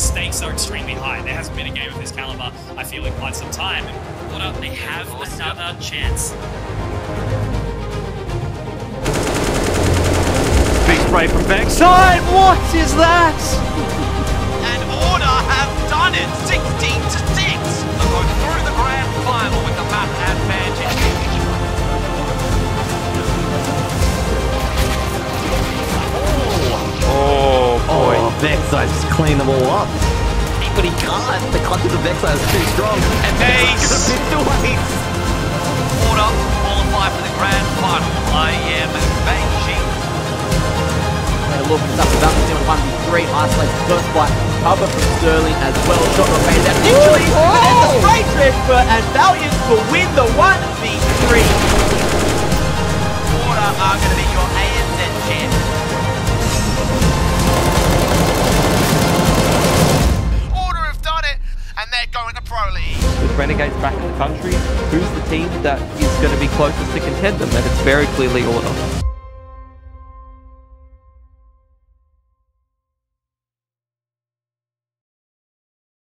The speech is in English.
the stakes are extremely high. There hasn't been a game of this caliber, I feel, in quite some time. And Order, they have another chance. Big spray from Vexai. What is that? And Order have done it, 16-6. They go through the grand final with the map advantage. Vexai just clean them all up. But he can't. The clutch of the Vexai is too strong. And Vexai's going to pick the weight. Order qualify for the grand final. I am Vexai. Look, it's up to Vexai doing 1v3. Isolates the first fight. Cover from Sterling as well. Shot remains out initially. And the spray transfer. And Valiant will win the 1v3. Order are going to be your ANZ champions. Going to Pro League. With Renegades back in the country, who's the team that is going to be closest to contend them? And it's very clearly Order.